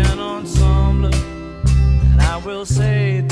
Ensemble, and I will say